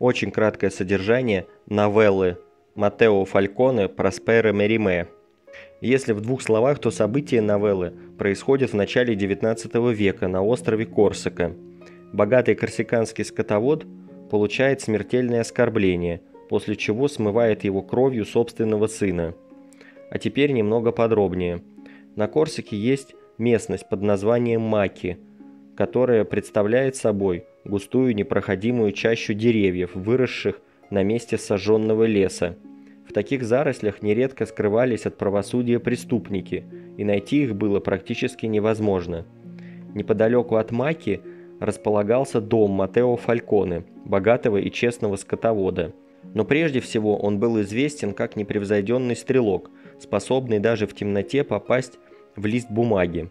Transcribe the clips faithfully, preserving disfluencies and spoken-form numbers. Очень краткое содержание новеллы Маттео Фальконе «Проспера Мериме». Если в двух словах, то события новеллы происходят в начале девятнадцатого века на острове Корсика. Богатый корсиканский скотовод получает смертельное оскорбление, после чего смывает его кровью собственного сына. А теперь немного подробнее. На Корсике есть местность под названием Маки, которая представляет собой густую непроходимую чащу деревьев, выросших на месте сожженного леса. В таких зарослях нередко скрывались от правосудия преступники, и найти их было практически невозможно. Неподалеку от Маки располагался дом Маттео Фальконе, богатого и честного скотовода. Но прежде всего он был известен как непревзойденный стрелок, способный даже в темноте попасть в лист бумаги.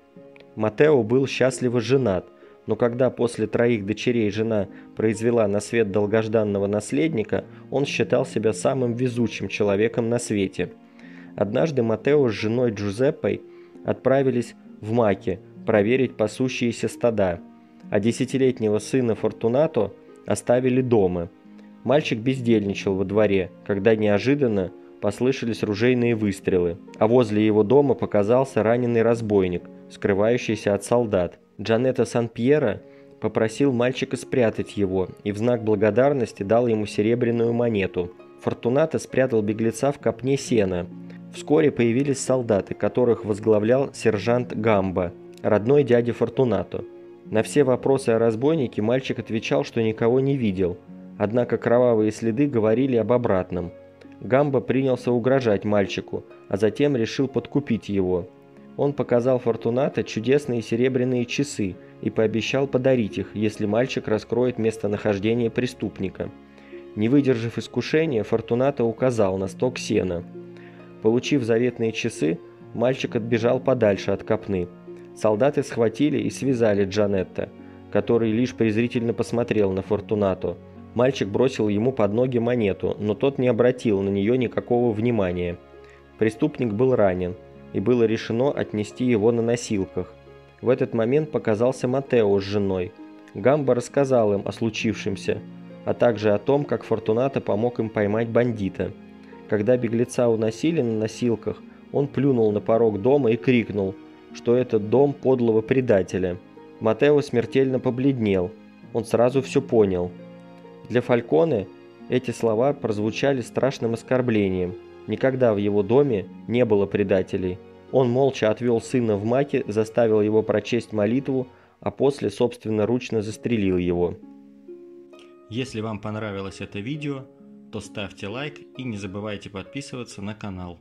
Маттео был счастливо женат, но когда после троих дочерей жена произвела на свет долгожданного наследника, он считал себя самым везучим человеком на свете. Однажды Маттео с женой Джузеппой отправились в Маки проверить пасущиеся стада, а десятилетнего сына Фортунато оставили дома. Мальчик бездельничал во дворе, когда неожиданно послышались ружейные выстрелы, а возле его дома показался раненый разбойник, скрывающийся от солдат. Джанетто Санпьеро попросил мальчика спрятать его и в знак благодарности дал ему серебряную монету. Фортунато спрятал беглеца в копне сена. Вскоре появились солдаты, которых возглавлял сержант Гамба, родной дядя Фортунато. На все вопросы о разбойнике мальчик отвечал, что никого не видел, однако кровавые следы говорили об обратном. Гамба принялся угрожать мальчику, а затем решил подкупить его. Он показал Фортунато чудесные серебряные часы и пообещал подарить их, если мальчик раскроет местонахождение преступника. Не выдержав искушения, Фортунато указал на сток сена. Получив заветные часы, мальчик отбежал подальше от копны. Солдаты схватили и связали Джанетто, который лишь презрительно посмотрел на Фортунато. Мальчик бросил ему под ноги монету, но тот не обратил на нее никакого внимания. Преступник был ранен, и было решено отнести его на носилках. В этот момент показался Маттео с женой. Гамба рассказал им о случившемся, а также о том, как Фортунато помог им поймать бандита. Когда беглеца уносили на носилках, он плюнул на порог дома и крикнул, что это дом подлого предателя. Маттео смертельно побледнел, он сразу все понял. Для Фальконе эти слова прозвучали страшным оскорблением. Никогда в его доме не было предателей. Он молча отвел сына в Маки, заставил его прочесть молитву, а после собственноручно застрелил его. Если вам понравилось это видео, то ставьте лайк и не забывайте подписываться на канал.